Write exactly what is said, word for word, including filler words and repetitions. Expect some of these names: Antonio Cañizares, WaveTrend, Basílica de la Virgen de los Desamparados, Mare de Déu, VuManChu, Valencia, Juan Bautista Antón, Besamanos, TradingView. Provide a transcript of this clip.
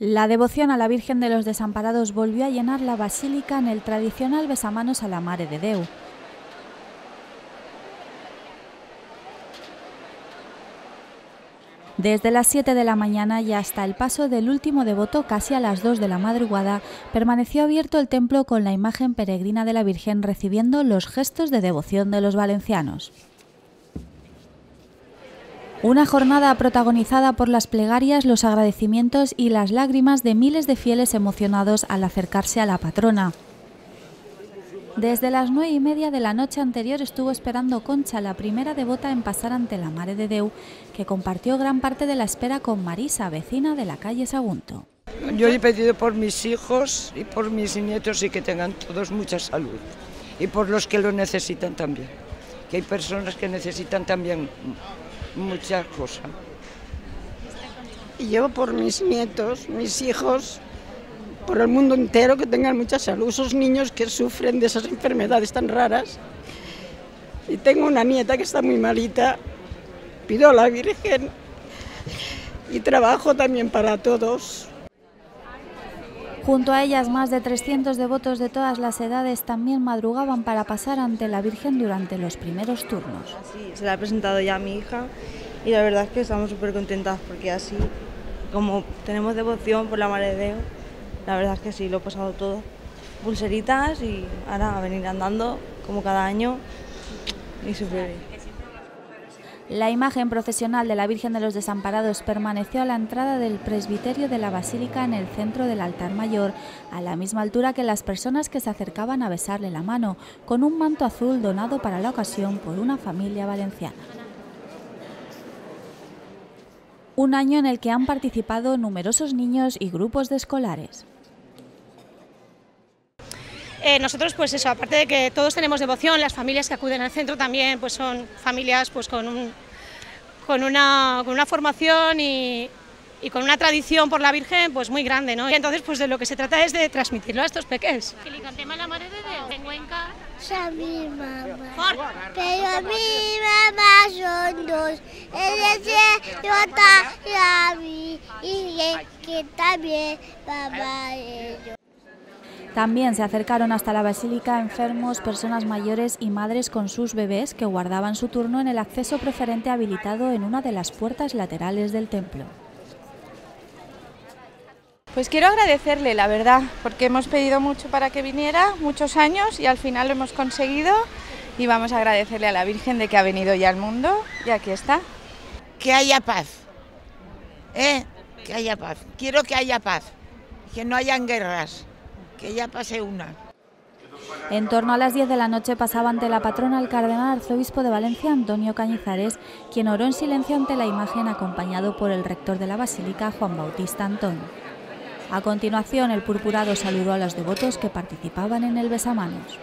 La devoción a la Virgen de los Desamparados volvió a llenar la basílica en el tradicional besamanos a la Mare de Déu. Desde las siete de la mañana y hasta el paso del último devoto, casi a las dos de la madrugada, permaneció abierto el templo con la imagen peregrina de la Virgen recibiendo los gestos de devoción de los valencianos. Una jornada protagonizada por las plegarias, los agradecimientos y las lágrimas de miles de fieles emocionados al acercarse a la patrona. Desde las nueve y media de la noche anterior estuvo esperando Concha, la primera devota en pasar ante la Mare de Déu, que compartió gran parte de la espera con Marisa, vecina de la calle Sagunto. Yo he pedido por mis hijos y por mis nietos y que tengan todos mucha salud. Y por los que lo necesitan también. Que hay personas que necesitan también muchas cosas. Y yo por mis nietos, mis hijos, por el mundo entero, que tengan mucha salud, esos niños que sufren de esas enfermedades tan raras. Y tengo una nieta que está muy malita, pido a la Virgen y trabajo también para todos. Junto a ellas, más de trescientos devotos de todas las edades también madrugaban para pasar ante la Virgen durante los primeros turnos. Sí, se la ha presentado ya a mi hija y la verdad es que estamos súper contentas porque así, como tenemos devoción por la Mare de Déu, la verdad es que sí, lo he pasado todo. Pulseritas y ahora a venir andando, como cada año, y súper bien. La imagen procesional de la Virgen de los Desamparados permaneció a la entrada del presbiterio de la basílica en el centro del altar mayor, a la misma altura que las personas que se acercaban a besarle la mano, con un manto azul donado para la ocasión por una familia valenciana. Un año en el que han participado numerosos niños y grupos de escolares. Eh, nosotros, pues eso, aparte de que todos tenemos devoción, las familias que acuden al centro también pues son familias pues con, un, con, una, con una formación y, y con una tradición por la Virgen pues muy grande, ¿no? Y entonces, pues de lo que se trata es de transmitirlo a estos pequeños. ¿Qué le cantemos la Mare de Déu? ¿En Cuenca? A mi mamá. Pero a mi mamá son dos. Yo a mí y que también papá ellos. También se acercaron hasta la basílica enfermos, personas mayores y madres con sus bebés que guardaban su turno en el acceso preferente habilitado en una de las puertas laterales del templo. Pues quiero agradecerle, la verdad, porque hemos pedido mucho para que viniera, muchos años, y al final lo hemos conseguido, y vamos a agradecerle a la Virgen de que ha venido ya al mundo, y aquí está. Que haya paz, ¿eh? Que haya paz. Quiero que haya paz, que no hayan guerras. Que ya pase una. En torno a las diez de la noche pasaba ante la patrona el cardenal arzobispo de Valencia, Antonio Cañizares, quien oró en silencio ante la imagen acompañado por el rector de la basílica, Juan Bautista Antón. A continuación, el purpurado saludó a los devotos que participaban en el besamanos.